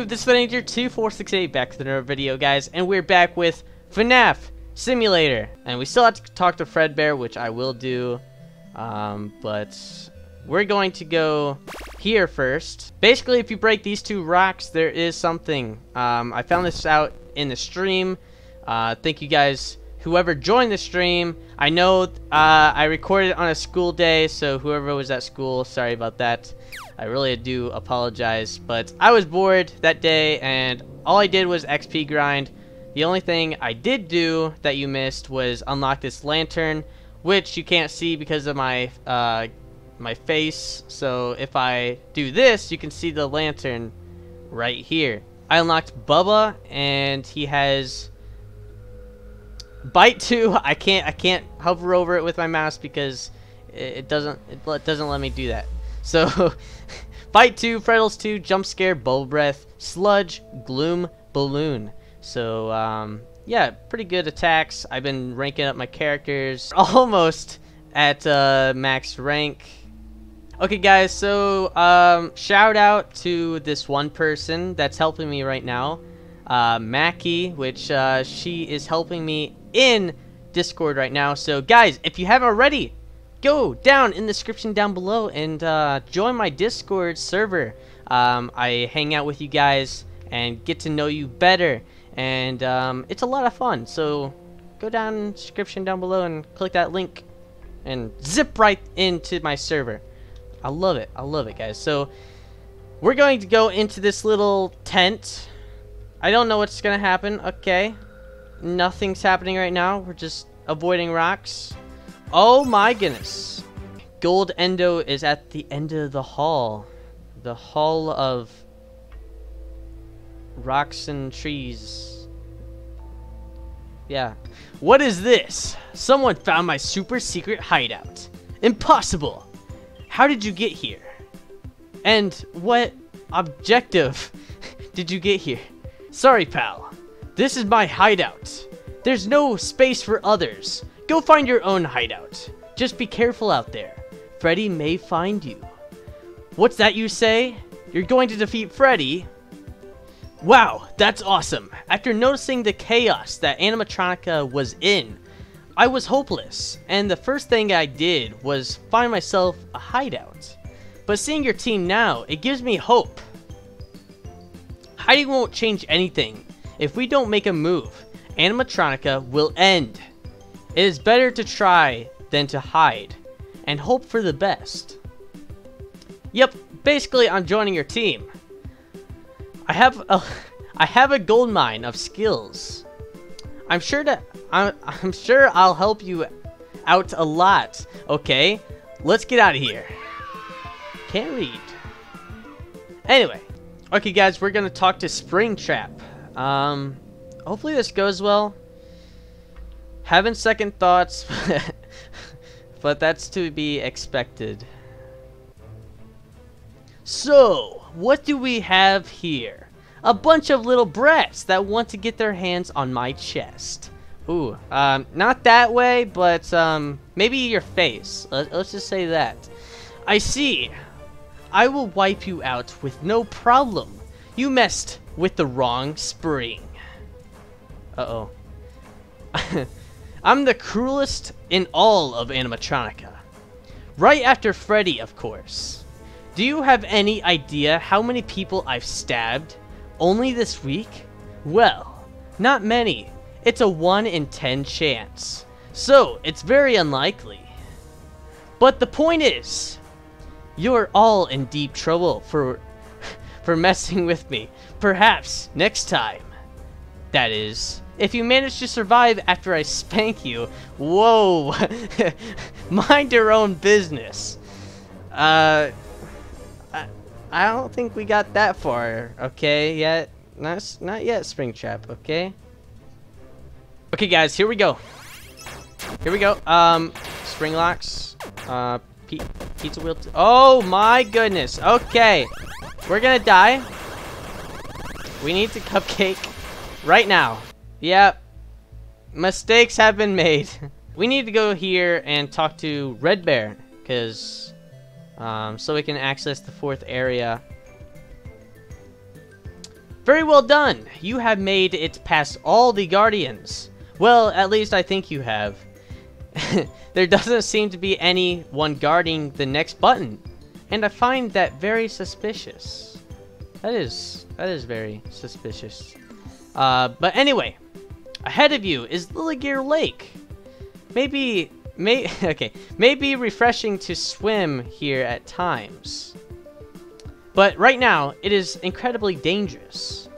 to the TheDanger2468, back to another video, guys, and we're back with FNAF Simulator. And we still have to talk to Fredbear, which I will do, but we're going to go here first. Basically, if you break these two rocks, there is something. I found this out in the stream. Thank you guys, whoever joined the stream. I know I recorded on a school day, so whoever was at school, sorry about that. I really do apologize, but I was bored that day and all I did was XP grind. The only thing I did do that you missed was unlock this lantern, which you can't see because of my face. So if I do this, you can see the lantern right here. I unlocked Bubba and he has Bite 2. I can't hover over it with my mouse because it doesn't let me do that. So, Bite 2, Frettles 2, Jump Scare, Bubble Breath, Sludge, Gloom, Balloon. So, yeah, pretty good attacks. I've been ranking up my characters. Almost at max rank. Okay, guys, so shout out to this one person that's helping me right now. Mackie, which she is helping me in Discord right now. So, guys, if you haven't already, go down in the description down below and join my Discord server. I hang out with you guys and get to know you better, and it's a lot of fun. So go down in the description down below and click that link and zip right into my server. I love it. I love it, guys. So we're going to go into this little tent. I don't know what's gonna happen. Okay, nothing's happening right now. We're just avoiding rocks. Oh my goodness. Gold Endo is at the end of the hall. The hall of rocks and trees. Yeah. What is this? Someone found my super secret hideout. Impossible. How did you get here? And what objective did you get here? Sorry, pal. This is my hideout. There's no space for others. Go find your own hideout. Just be careful out there. Freddy may find you. What's that you say? You're going to defeat Freddy? Wow, that's awesome. After noticing the chaos that Animatronica was in, I was hopeless, and the first thing I did was find myself a hideout. But seeing your team now, it gives me hope. Hiding won't change anything. If we don't make a move, Animatronica will end. It is better to try than to hide, and hope for the best. Yep, basically I'm joining your team. I have a gold mine of skills. I'm sure I'll help you out a lot. Okay, let's get out of here. Can't read. Anyway, okay, guys, we're gonna talk to Springtrap. Hopefully this goes well. Having second thoughts, but that's to be expected. So, what do we have here? A bunch of little brats that want to get their hands on my chest. Ooh, not that way, but maybe your face. Let's just say that. I see. I will wipe you out with no problem. You messed with the wrong spring. Uh-oh. I'm the cruelest in all of Animatronica. Right after Freddy, of course. Do you have any idea how many people I've stabbed? Only this week? Well, not many. It's a 1 in 10 chance. So, it's very unlikely. But the point is, you're all in deep trouble for messing with me. Perhaps next time. That is, if you manage to survive after I spank you. Whoa. Mind your own business. I don't think we got that far, okay, yet. Not yet, Springtrap, okay? Okay, guys, here we go. Here we go. Spring Locks. Pizza wheel. Oh, my goodness. Okay. We're gonna die. We need the cupcake right now. Yep. Mistakes have been made. We need to go here and talk to Red Bear, because so we can access the 4th area. Very well done! You have made it past all the Guardians. Well, at least I think you have. There doesn't seem to be anyone guarding the next button, and I find that very suspicious. That is very suspicious. But anyway, ahead of you is Lilygear Lake. Maybe refreshing to swim here at times, but right now it is incredibly dangerous.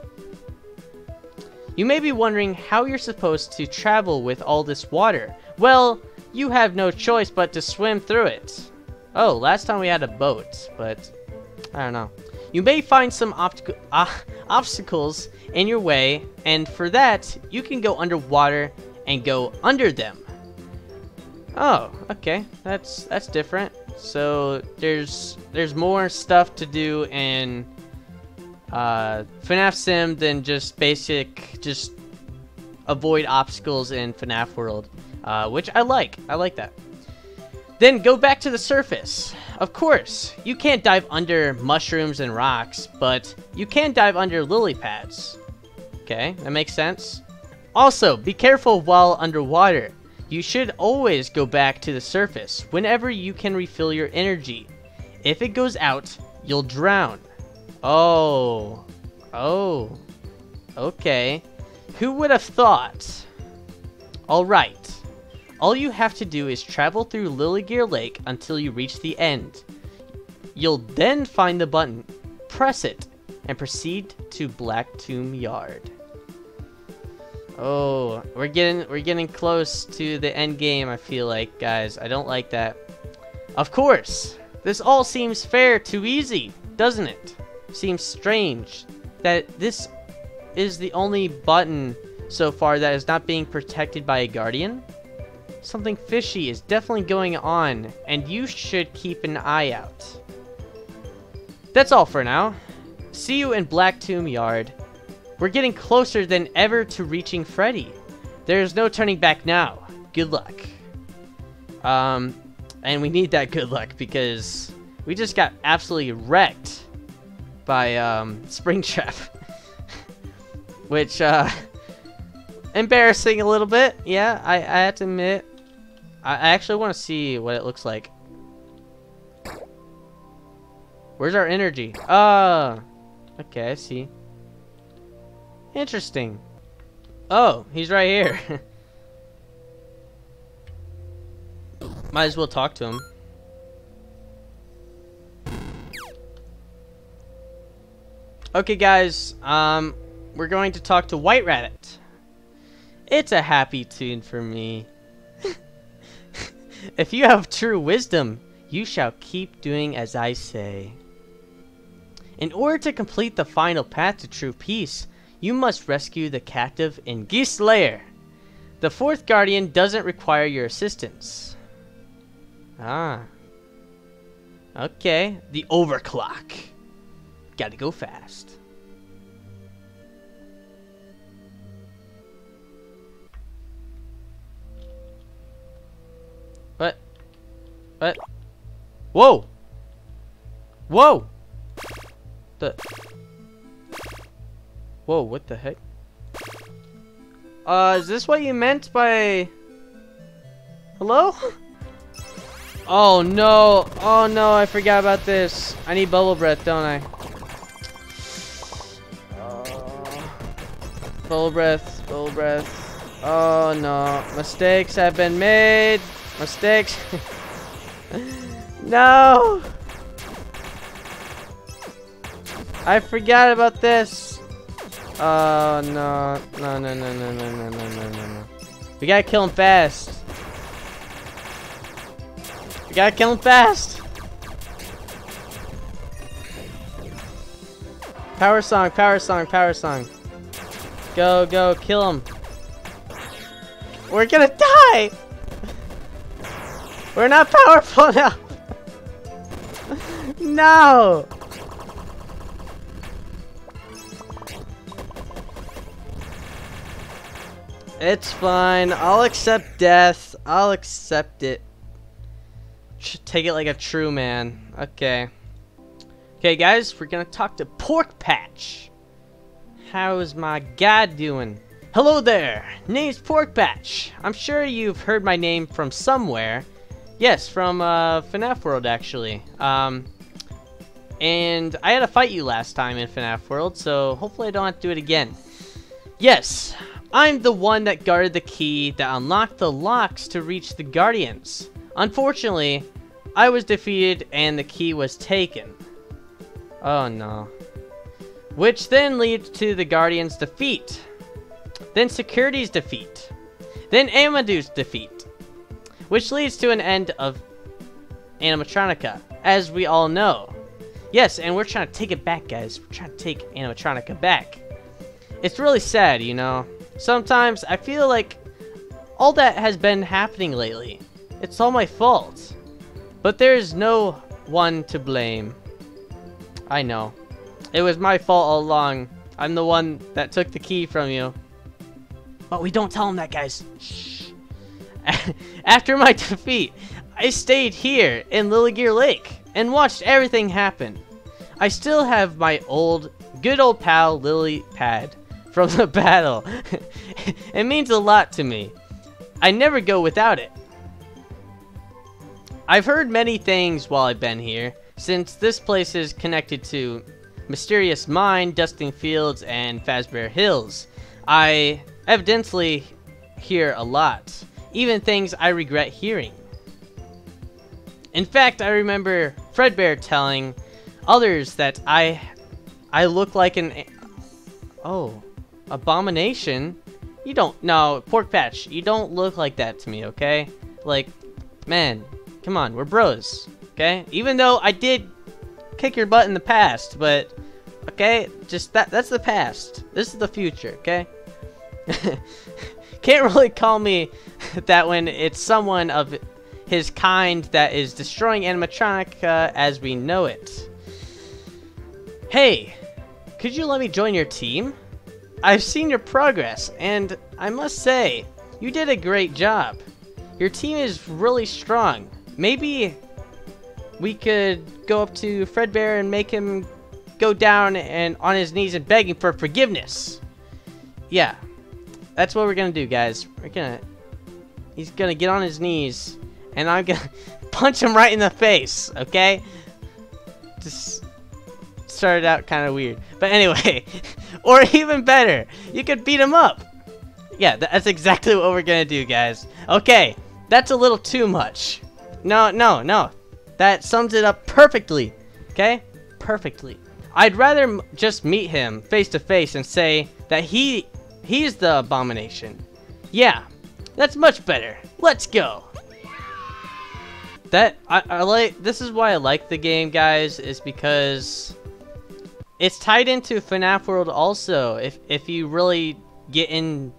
You may be wondering how you're supposed to travel with all this water. Well, you have no choice but to swim through it. Oh, last time we had a boat, but I don't know. You may find some obstacles in your way, and for that, you can go underwater and go under them. Oh, okay, that's different. So there's more stuff to do in FNAF Sim than just basic, just avoid obstacles in FNAF World, which I like. I like that. Then go back to the surface. Of course, you can't dive under mushrooms and rocks, but you can dive under lily pads. Okay, that makes sense. Also, be careful while underwater. You should always go back to the surface whenever you can refill your energy. If it goes out, you'll drown. Oh. Oh. Okay. Who would have thought? Alright. All you have to do is travel through Lilygear Lake until you reach the end. You'll then find the button, press it, and proceed to Black Tomb Yard. Oh, we're getting close to the end game, I feel like, guys. I don't like that. Of course, this all seems fair too easy, doesn't it? Seems strange that this is the only button so far that is not being protected by a guardian. Something fishy is definitely going on, and you should keep an eye out. That's all for now. See you in Black Tomb Yard. We're getting closer than ever to reaching Freddy. There's no turning back now. Good luck. And we need that good luck because we just got absolutely wrecked by Springtrap, which embarrassing a little bit. Yeah, I have to admit. I actually want to see what it looks like. Where's our energy? Okay, I see. Interesting. Oh, he's right here. Might as well talk to him. Okay, guys, we're going to talk to White Rabbit. It's a happy tune for me. If you have true wisdom, you shall keep doing as I say. In order to complete the final path to true peace, you must rescue the captive in Geist Lair. The fourth guardian doesn't require your assistance. Ah. Okay, the overclock. Gotta go fast. What? Whoa! Whoa! Whoa, what the heck? Is this what you meant by... Hello? Oh no! Oh no, I forgot about this. I need bubble breath, don't I? Bubble breath, bubble breath. Oh no. Mistakes have been made. Mistakes. No! I forgot about this. Oh no. No. We gotta kill him fast. We gotta kill him fast. Power song, power song, power song. Go, go, kill him. We're gonna die! We're not powerful now. No! It's fine. I'll accept death. I'll accept it. Take it like a true man. Okay. Okay, guys. We're gonna talk to Pork Patch. How's my guy doing? Hello there! Name's Pork Patch. I'm sure you've heard my name from somewhere. Yes, from FNAF World, actually. And I had to fight you last time in FNAF World, so hopefully I don't have to do it again. Yes, I'm the one that guarded the key that unlocked the locks to reach the Guardians. Unfortunately, I was defeated and the key was taken. Oh no. Which then leads to the Guardians' defeat. Then Security's defeat. Then Amadeus' defeat. Which leads to an end of Animatronica, as we all know. Yes, and we're trying to take it back, guys. We're trying to take Animatronica back. It's really sad, you know. Sometimes I feel like all that has been happening lately. It's all my fault. But there is no one to blame. I know. It was my fault all along. I'm the one that took the key from you. But we don't tell him that, guys. Shh. After my defeat, I stayed here in Lilygear Lake and watched everything happen. I still have my good old pal Lily Pad from the battle. It means a lot to me. I never go without it. I've heard many things while I've been here, since this place is connected to Mysterious Mine, Dusting Fields, and Fazbear Hills. I evidently hear a lot, even things I regret hearing. In fact, I remember Fredbear telling others that I look like an... Oh, abomination? You don't... No, Pork Patch, you don't look like that to me, okay? Like, man, come on, we're bros, okay? Even though I did kick your butt in the past, but okay, just that's the past. This is the future, okay? Can't really call me that when it's someone of his kind that is destroying Animatronica as we know it. Hey, could you let me join your team? I've seen your progress, and I must say, you did a great job. Your team is really strong. Maybe we could go up to Fredbear and make him go down and on his knees and begging for forgiveness. Yeah, that's what we're gonna do, guys. He's gonna get on his knees, and I'm gonna punch him right in the face. Okay, just started out kind of weird, but anyway, or even better, you could beat him up. Yeah, that's exactly what we're gonna do, guys. Okay, that's a little too much. No. That sums it up perfectly, okay? Perfectly. I'd rather just meet him face to face and say that he's the abomination. Yeah, that's much better. Let's go. This is why I like the game, guys, is because it's tied into FNAF World also, if you really get in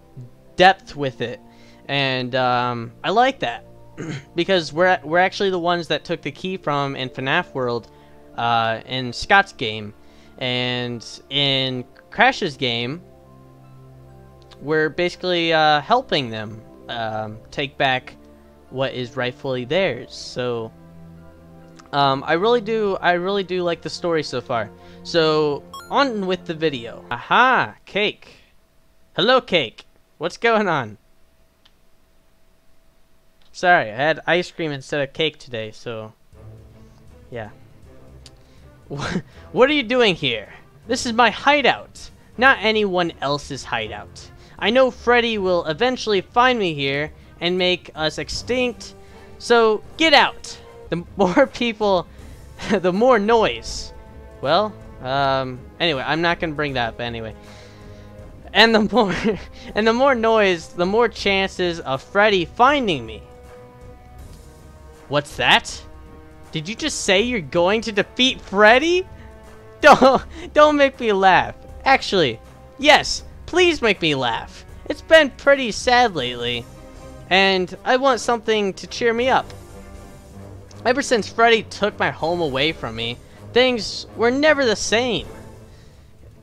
depth with it. And I like that. Because we're actually the ones that took the key from in FNAF World, in Scott's game, and in Crash's game, we're basically helping them take back what is rightfully theirs. So I really do like the story so far. So on with the video. Aha, Cake. Hello, Cake. What's going on? Sorry, I had ice cream instead of cake today, so... Yeah. What are you doing here? This is my hideout, not anyone else's hideout. I know Freddy will eventually find me here and make us extinct, so get out! The more people, the more noise. Well, anyway, I'm not gonna bring that up anyway. And the more noise, the more chances of Freddy finding me. What's that? Did you just say you're going to defeat Freddy? Don't make me laugh. Actually, yes, please make me laugh. It's been pretty sad lately, and I want something to cheer me up. Ever since Freddy took my home away from me, things were never the same.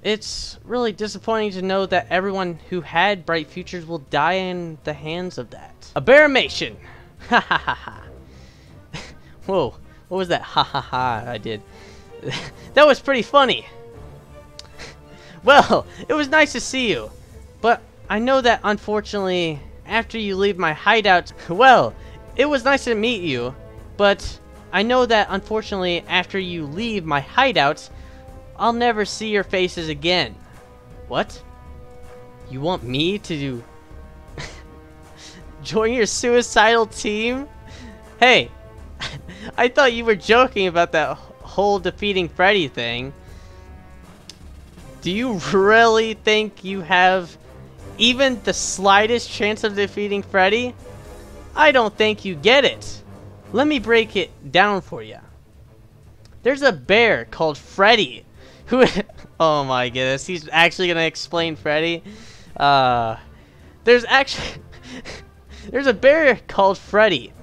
It's really disappointing to know that everyone who had bright futures will die in the hands of that. Aberration! Ha ha ha ha. Whoa, what was that? Ha ha ha, I did. That was pretty funny. Well, it was nice to see you, but I know that unfortunately, after you leave my hideout, well, it was nice to meet you, but I know that unfortunately, after you leave my hideout, I'll never see your faces again. What? You want me to join your suicidal team? Hey, I thought you were joking about that whole defeating Freddy thing. Do you really think you have even the slightest chance of defeating Freddy? I don't think you get it. Let me break it down for you. There's a bear called Freddy who... oh my goodness, he's actually gonna explain Freddy. There's actually... there's a bear called Freddy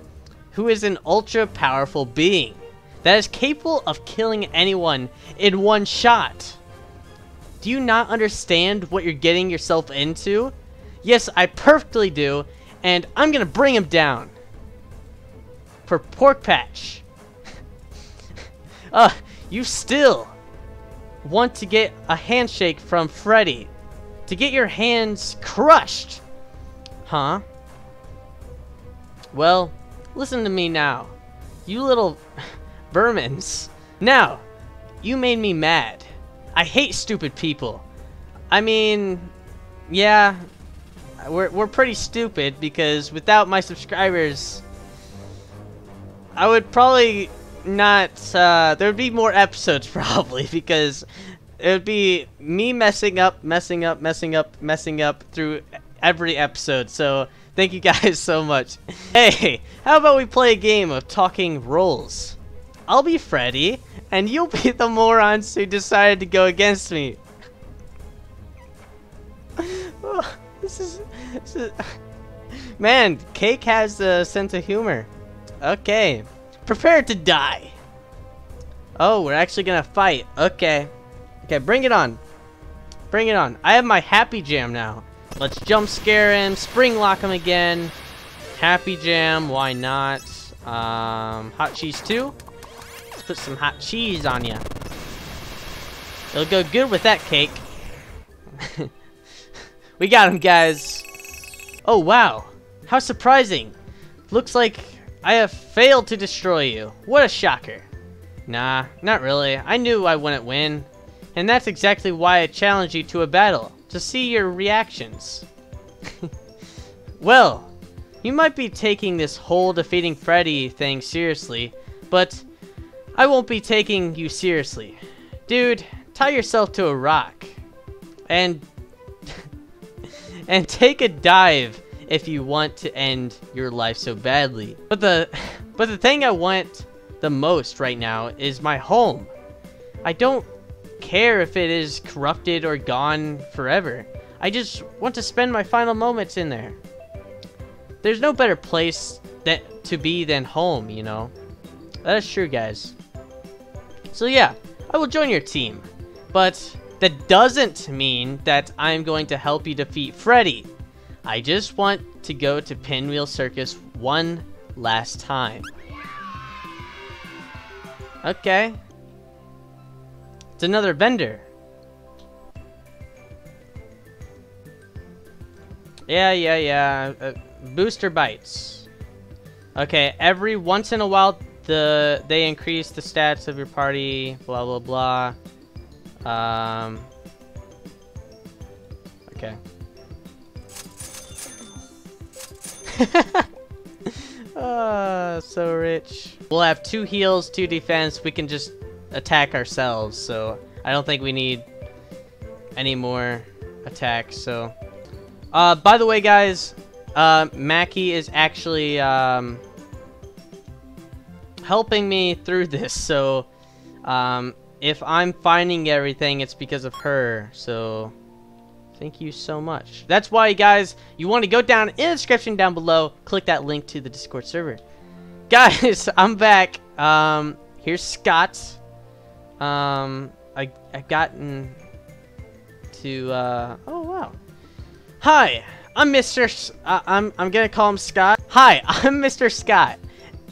who is an ultra-powerful being that is capable of killing anyone in one shot. Do you not understand what you're getting yourself into? Yes, I perfectly do, and I'm gonna bring him down. For Pork Patch. You still want to get a handshake from Freddy to get your hands crushed, huh? Well, listen to me now, you little vermins. Now, you made me mad. I hate stupid people. I mean, yeah, we're pretty stupid because without my subscribers, I would probably not, there would be more episodes probably because it would be me messing up through every episode. So thank you guys so much. Hey, how about we play a game of talking roles? I'll be Freddy, and you'll be the morons who decided to go against me. Oh, this is... Man, Cake has a sense of humor. Okay. Prepare to die. Oh, we're actually gonna fight. Okay. Okay, bring it on. Bring it on. I have my happy jam now. Let's jump scare him, spring lock him again. Happy jam, why not? Hot cheese too. Put some hot cheese on ya. It'll go good with that cake. We got him, guys. Oh wow, how surprising. Looks like I have failed to destroy you. What a shocker. Nah, not really. I knew I wouldn't win, and that's exactly why I challenged you to a battle, to see your reactions. Well, you might be taking this whole defeating Freddy thing seriously, but I won't be taking you seriously. Dude, tie yourself to a rock and and take a dive if you want to end your life so badly. But the thing I want the most right now is my home. I don't care if it is corrupted or gone forever. I just want to spend my final moments in there. There's no better place that to be than home, you know. That is true, guys. So yeah, I will join your team, but that doesn't mean that I'm going to help you defeat Freddy. I just want to go to Pinwheel Circus one last time. Okay. It's another vendor. Yeah. Booster Bites. Okay, every once in a while, they increase the stats of your party, blah blah blah. Okay. So rich. We'll have 2 heals, 2 defense. We can just attack ourselves, so I don't think we need any more attacks. So, by the way, guys, Mackie is actually helping me through this, so if I'm finding everything, it's because of her, so thank you so much. That's why, guys, you want to go down in the description down below, click that link to the Discord server. Guys, I'm back. Here's Scott. I've gotten to oh wow. Hi, I'm I'm gonna call him Scott. Hi, I'm Mr. Scott.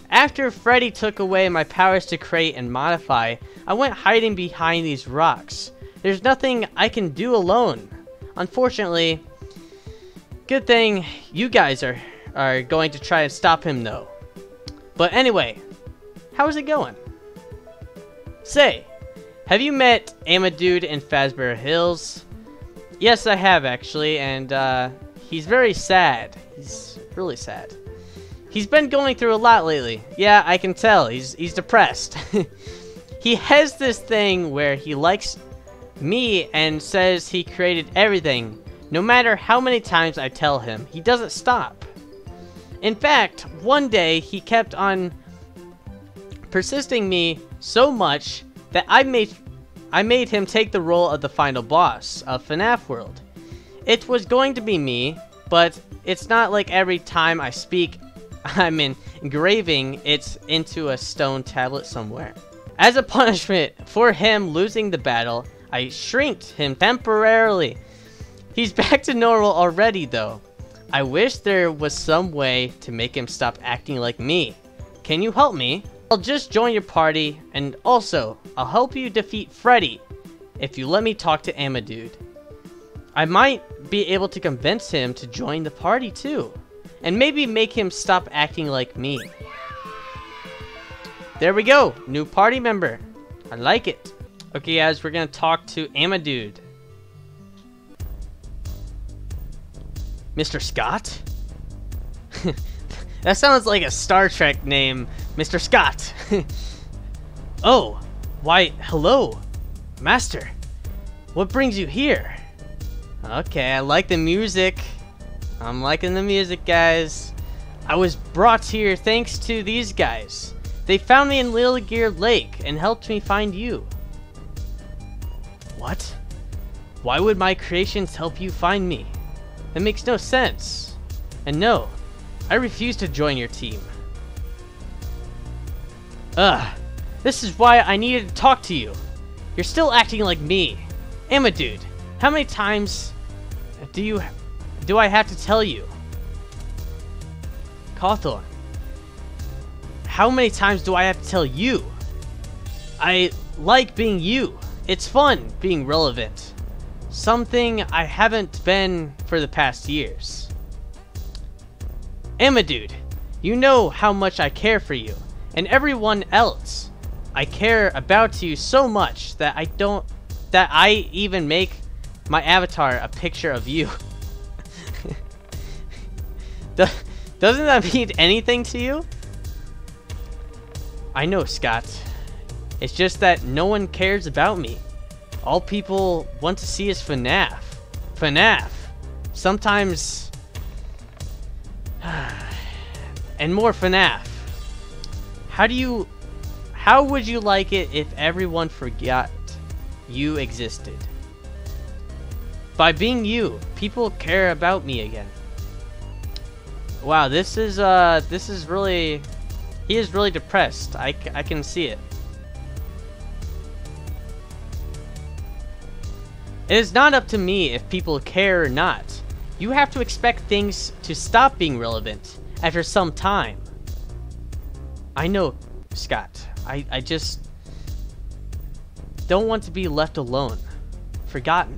After Freddy took away my powers to create and modify, I went hiding behind these rocks. There's nothing I can do alone. Unfortunately, good thing you guys are going to try and stop him, though. But anyway, how is it going? Say, have you met Amadeus in Fazbear Hills? Yes, I have, actually, and he's very sad. He's really sad. He's been going through a lot lately. Yeah, I can tell. He's depressed. He has this thing where he likes me and says he created everything. No matter how many times I tell him, he doesn't stop. In fact, one day he kept on persisting me so much that I made him take the role of the final boss of FNAF World. It was going to be me, but it's not like every time I speak, I'm engraving it into a stone tablet somewhere. As a punishment for him losing the battle, I shrinked him temporarily. He's back to normal already, though. I wish there was some way to make him stop acting like me. Can you help me? I'll just join your party, and also, I'll help you defeat Freddy, if you let me talk to Amadeus. I might be able to convince him to join the party too, and maybe make him stop acting like me. There we go, new party member. I like it. Okay guys, we're gonna talk to Amadeus. Mr. Scott? That sounds like a Star Trek name, Mr. Scott. Oh, why, hello, Master. What brings you here? Okay, I like the music. I'm liking the music, guys. I was brought here thanks to these guys. They found me in Lilygear Lake and helped me find you. What? Why would my creations help you find me? That makes no sense. And no, I refuse to join your team. Ugh, this is why I needed to talk to you. You're still acting like me. Amadeus, how many times do I have to tell you? Cawthorn, how many times do I have to tell you? I like being you. It's fun being relevant. Something I haven't been for the past years. Amadeus, you know how much I care for you and everyone else. I care about you so much that I even make my avatar a picture of you. Doesn't that mean anything to you? I know, Scott. It's just that no one cares about me. All people want to see is FNAF. FNAF. Sometimes... and more FNAF. How would you like it if everyone forgot you existed? By being you, people care about me again. Wow, this is really... He is really depressed. I can see it. It is not up to me if people care or not. You have to expect things to stop being relevant after some time. I know, Scott. I just don't want to be left alone, forgotten.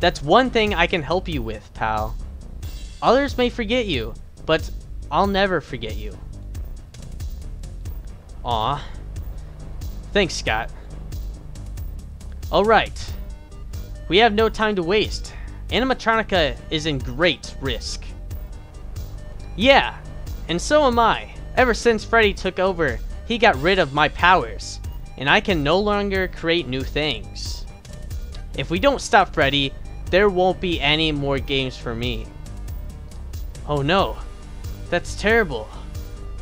That's one thing I can help you with, pal. Others may forget you, but I'll never forget you. Aw. Thanks, Scott. Alright. We have no time to waste. Animatronica is in great risk. Yeah, and so am I. Ever since Freddy took over, he got rid of my powers, and I can no longer create new things. If we don't stop Freddy, there won't be any more games for me. Oh no. That's terrible.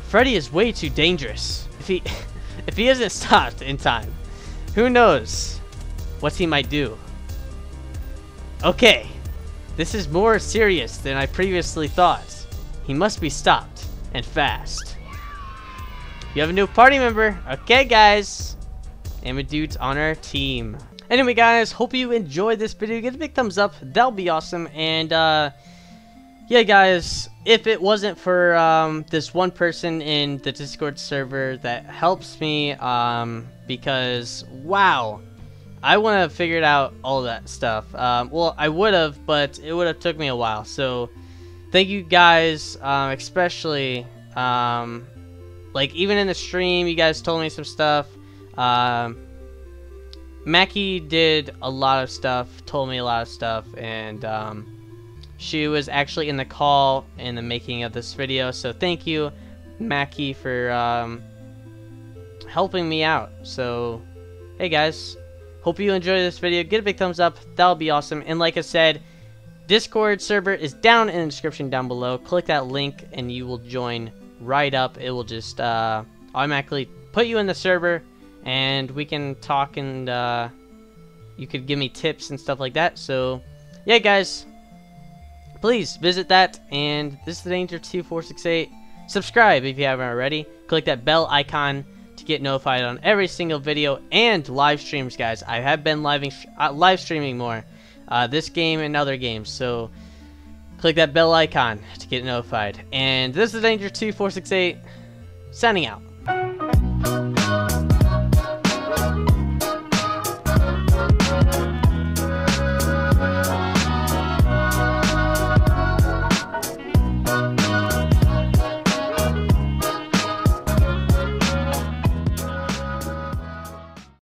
Freddy is way too dangerous. If he isn't stopped in time, who knows what he might do. Okay, this is more serious than I previously thought. He must be stopped, and fast. You have a new party member. Okay guys, Amadeus on our team. Anyway guys, hope you enjoyed this video. Give it a big thumbs up, that'll be awesome. And yeah guys, if it wasn't for this one person in the Discord server that helps me, because wow, I wouldn't have figured out all that stuff. Well, I would have, but it would have took me a while. So thank you guys, especially like even in the stream, you guys told me some stuff. Mackie did a lot of stuff, told me a lot of stuff, and she was actually in the call in the making of this video. So thank you, Mackie, for helping me out. So hey guys, hope you enjoyed this video. Get a big thumbs up, that'll be awesome. And like I said, Discord server is down in the description down below. Click that link and you will join right up. It will just automatically put you in the server, and we can talk, and you could give me tips and stuff like that. So yeah guys, please visit that. And this is TheDanger2468. Subscribe if you haven't already. Click that bell icon to get notified on every single video and live streams, guys. I have been live streaming more, this game and other games, so click that bell icon to get notified. And this is TheDanger2468, signing out.